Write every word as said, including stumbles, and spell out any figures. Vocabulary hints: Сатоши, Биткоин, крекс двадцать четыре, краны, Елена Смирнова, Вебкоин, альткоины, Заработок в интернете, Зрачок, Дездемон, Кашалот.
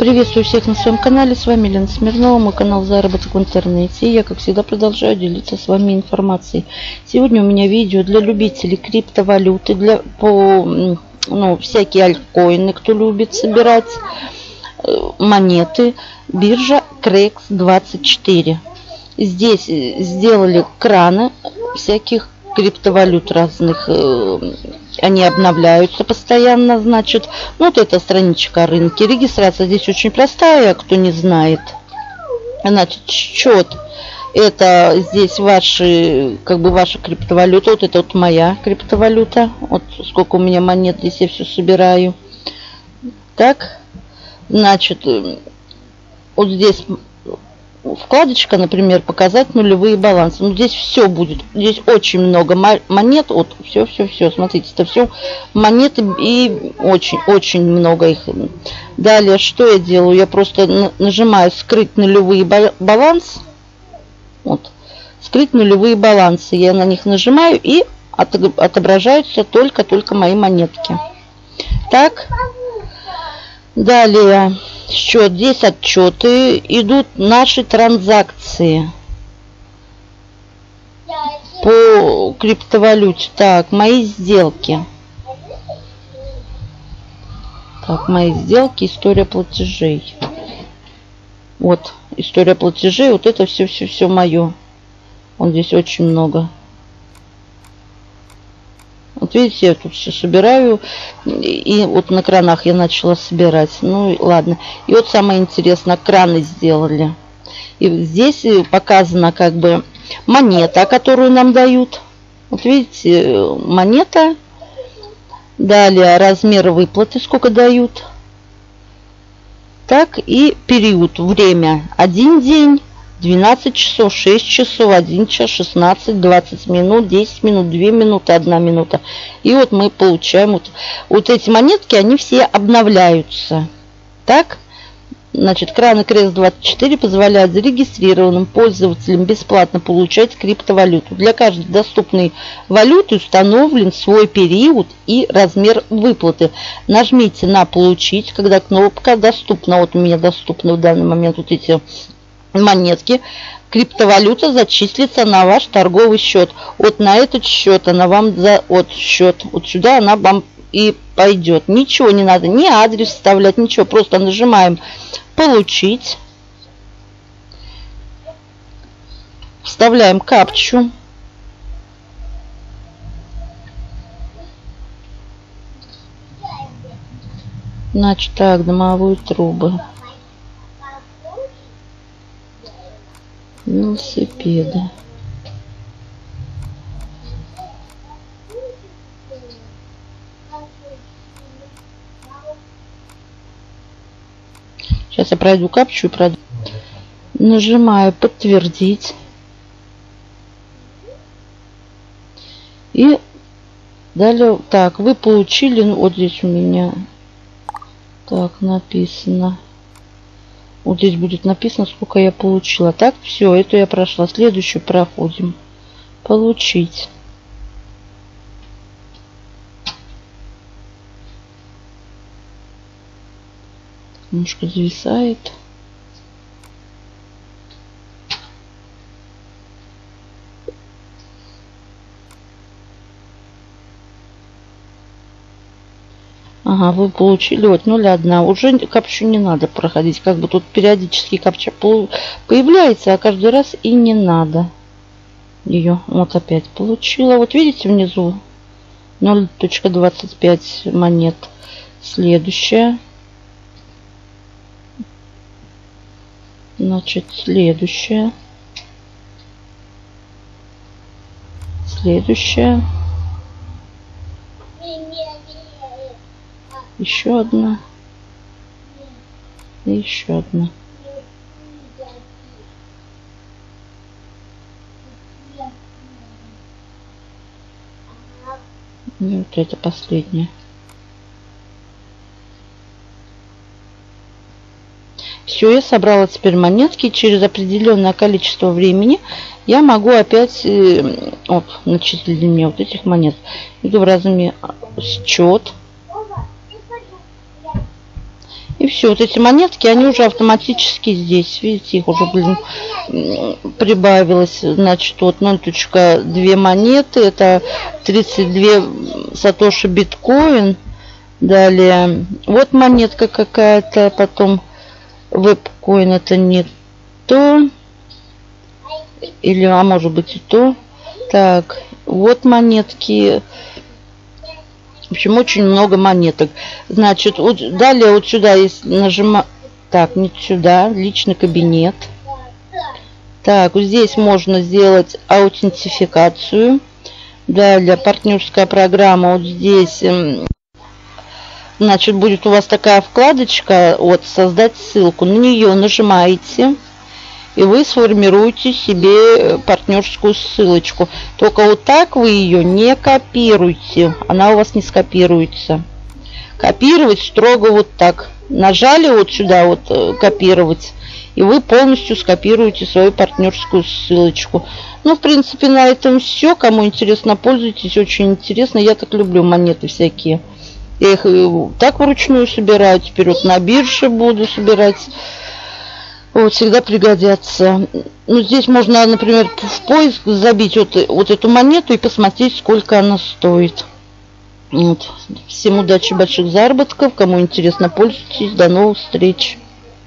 Приветствую всех на своем канале, с вами Елена Смирнова, мой канал Заработок в интернете. И я, как всегда, продолжаю делиться с вами информацией. Сегодня у меня видео для любителей криптовалюты, для по, ну, всякие альткоины, кто любит собирать монеты. Биржа крекс двадцать четыре. Здесь сделали краны всяких криптовалют разных, они обновляются постоянно, значит. Вот эта страничка о рынке. Регистрация здесь очень простая, кто не знает. Значит, счет. Это здесь ваши, как бы ваша криптовалюта. Вот это вот моя криптовалюта. Вот сколько у меня монет, здесь я все собираю. Так. Значит, вот здесь вкладочка, например, показать нулевые балансы. Ну, здесь все будет. Здесь очень много монет. Вот, все-все-все. Смотрите, это все монеты и очень-очень много их. Далее, что я делаю? Я просто нажимаю «Скрыть нулевые баланс». Вот. «Скрыть нулевые балансы». Я на них нажимаю, и отображаются только-только мои монетки. Так. Далее. Счет. Здесь отчеты. Идут наши транзакции по криптовалюте. Так, мои сделки. Так, мои сделки. История платежей. Вот. История платежей. Вот это все-все-все мое. Вот здесь очень много. Вот видите, я тут все собираю. И вот на кранах я начала собирать. Ну и ладно. И вот самое интересное, краны сделали. И здесь показана как бы монета, которую нам дают. Вот видите, монета. Далее размер выплаты, сколько дают. Так, и период, время. Один день. двенадцать часов, шесть часов, один час, шестнадцать, двадцать минут, десять минут, две минуты, одна минута. И вот мы получаем вот, вот эти монетки, они все обновляются. Так, значит, краны крекс двадцать четыре позволяют зарегистрированным пользователям бесплатно получать криптовалюту. Для каждой доступной валюты установлен свой период и размер выплаты. Нажмите на «Получить», когда кнопка «Доступно». Вот у меня доступны в данный момент вот эти монетки. Криптовалюта зачислится на ваш торговый счет. Вот на этот счет она вам за вот счет вот сюда она вам и пойдет. Ничего не надо, ни адрес вставлять, ничего. Просто нажимаем «Получить», вставляем капчу. Значит, так, домовые трубы. Велосипеды. Сейчас я пройду капчу и пройду. Нажимаю «Подтвердить». И далее. Так, вы получили. Вот здесь у меня так написано. Вот здесь будет написано, сколько я получила. Так, все, это я прошла. Следующую проходим. «Получить». Мышка зависает. Ага, вы получили вот ноль один. Уже капчу не надо проходить. Как бы тут периодически капча появляется, а каждый раз и не надо ее. Вот опять получила. Вот видите внизу ноль точка двадцать пять монет. Следующая. Значит, следующая. Следующая. Еще одна. И еще одна. И вот это последняя. Все, я собрала теперь монетки. Через определенное количество времени я могу опять... Вот, начислили мне вот этих монет. Иду в размер счет. И все, вот эти монетки, они уже автоматически здесь. Видите, их уже, блин, прибавилось. Значит, вот ноль точка две монеты. Это тридцать два Сатоши биткоин. Далее, вот монетка какая-то. Потом вебкоин, это не то. Или, а может быть, и то. Так, вот монетки. В общем, очень много монеток. Значит, вот, далее вот сюда есть нажима... Так, не сюда. Личный кабинет. Так, вот здесь можно сделать аутентификацию. Далее партнерская программа. Вот здесь, значит, будет у вас такая вкладочка. Вот, создать ссылку. На нее нажимаете. И вы сформируете себе партнерскую ссылочку. Только вот так вы ее не копируете. Она у вас не скопируется. Копировать строго вот так. Нажали вот сюда вот копировать. И вы полностью скопируете свою партнерскую ссылочку. Ну, в принципе, на этом все. Кому интересно, пользуйтесь. Очень интересно. Я так люблю монеты всякие. Я их так вручную собираю. Теперь вот на бирже буду собирать. Вот, всегда пригодятся. Ну, здесь можно, например, в поиск забить вот, вот эту монету и посмотреть, сколько она стоит. Вот. Всем удачи, больших заработков. Кому интересно, пользуйтесь. До новых встреч.